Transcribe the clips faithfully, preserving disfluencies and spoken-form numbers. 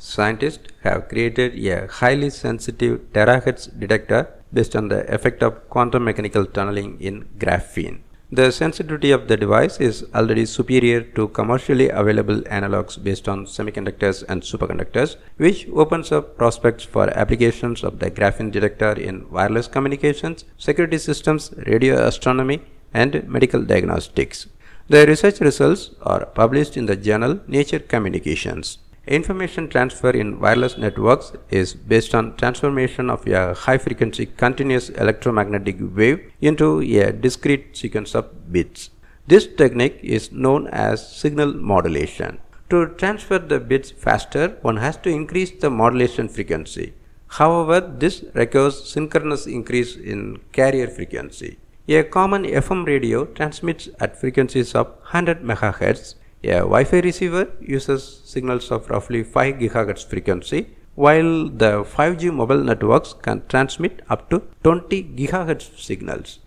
Scientists have created a highly sensitive terahertz detector based on the effect of quantum mechanical tunneling in graphene. The sensitivity of the device is already superior to commercially available analogs based on semiconductors and superconductors, which opens up prospects for applications of the graphene detector in wireless communications, security systems, radio astronomy, and medical diagnostics. The research results are published in the journal Nature Communications. Information transfer in wireless networks is based on transformation of a high-frequency continuous electromagnetic wave into a discrete sequence of bits. This technique is known as signal modulation. To transfer the bits faster, one has to increase the modulation frequency. However, this requires synchronous increase in carrier frequency. A common F M radio transmits at frequencies of one hundred megahertz. A Wi-Fi receiver uses signals of roughly five gigahertz frequency, while the five G mobile networks can transmit up to twenty gigahertz signals.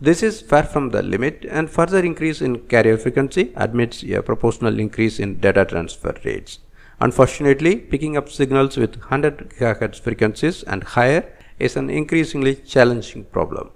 This is far from the limit, and further increase in carrier frequency admits a proportional increase in data transfer rates. Unfortunately, picking up signals with one hundred gigahertz frequencies and higher is an increasingly challenging problem.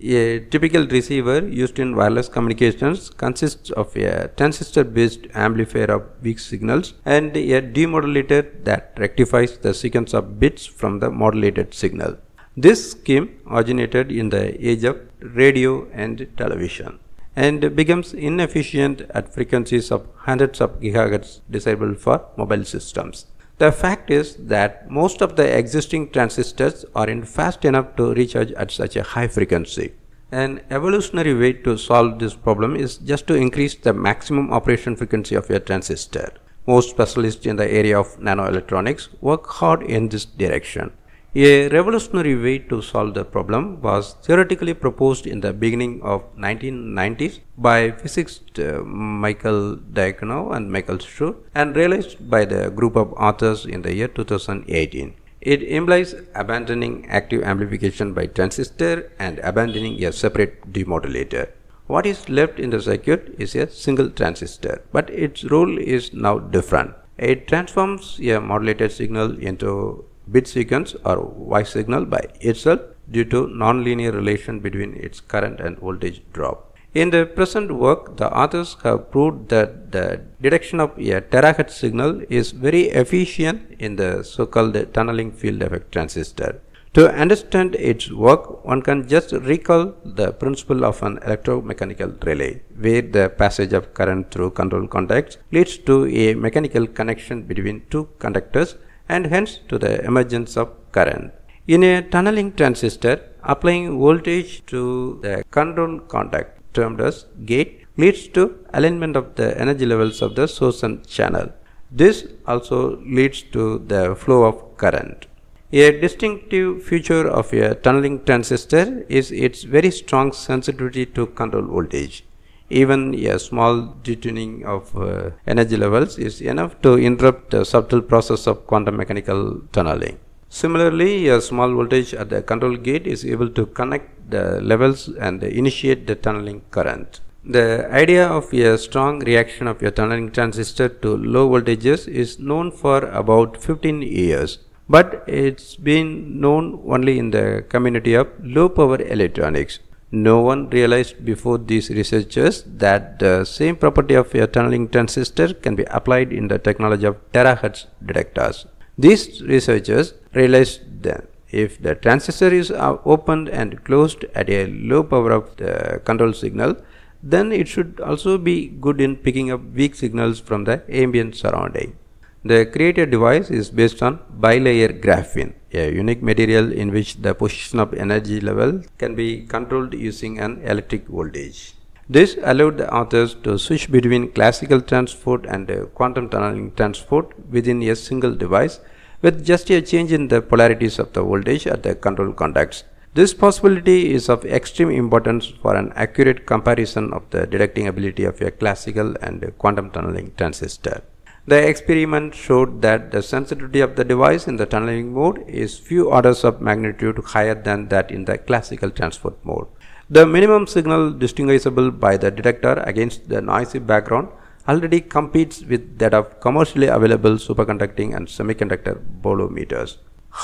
A typical receiver used in wireless communications consists of a transistor-based amplifier of weak signals and a demodulator that rectifies the sequence of bits from the modulated signal. This scheme originated in the age of radio and television and becomes inefficient at frequencies of hundreds of gigahertz desirable for mobile systems. The fact is that most of the existing transistors aren't fast enough to recharge at such a high frequency. An evolutionary way to solve this problem is just to increase the maximum operation frequency of your transistor. Most specialists in the area of nanoelectronics work hard in this direction. A revolutionary way to solve the problem was theoretically proposed in the beginning of nineteen nineties by physicist Michael Diakonov and Michael Shur, and realized by the group of authors in the year two thousand eighteen. It implies abandoning active amplification by transistor and abandoning a separate demodulator. What is left in the circuit is a single transistor, but its role is now different. It transforms a modulated signal into bit sequence or Y signal by itself due to nonlinear relation between its current and voltage drop. In the present work, the authors have proved that the detection of a terahertz signal is very efficient in the so-called tunneling field effect transistor. To understand its work, one can just recall the principle of an electromechanical relay, where the passage of current through control contacts leads to a mechanical connection between two conductors, and hence to the emergence of current. In a tunneling transistor, applying voltage to the control contact, termed as gate, leads to alignment of the energy levels of the source and channel. This also leads to the flow of current. A distinctive feature of a tunneling transistor is its very strong sensitivity to control voltage. Even a small detuning of uh, energy levels is enough to interrupt the subtle process of quantum mechanical tunneling. Similarly, a small voltage at the control gate is able to connect the levels and initiate the tunneling current. The idea of a strong reaction of a tunneling transistor to low voltages is known for about fifteen years, but it's been known only in the community of low power electronics. No one realized before these researchers that the same property of a tunneling transistor can be applied in the technology of terahertz detectors. These researchers realized that if the transistor is opened and closed at a low power of the control signal, then it should also be good in picking up weak signals from the ambient surrounding. The created device is based on bilayer graphene, a unique material in which the position of energy level can be controlled using an electric voltage. This allowed the authors to switch between classical transport and quantum tunneling transport within a single device, with just a change in the polarities of the voltage at the control contacts. This possibility is of extreme importance for an accurate comparison of the detecting ability of a classical and quantum tunneling transistor. The experiment showed that the sensitivity of the device in the tunneling mode is few orders of magnitude higher than that in the classical transport mode. The minimum signal distinguishable by the detector against the noisy background already competes with that of commercially available superconducting and semiconductor bolometers.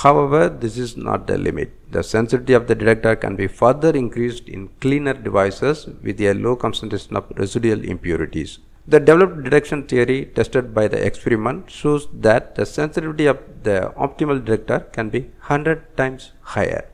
However, this is not the limit. The sensitivity of the detector can be further increased in cleaner devices with a low concentration of residual impurities. The developed detection theory tested by the experiment shows that the sensitivity of the optimal detector can be one hundred times higher.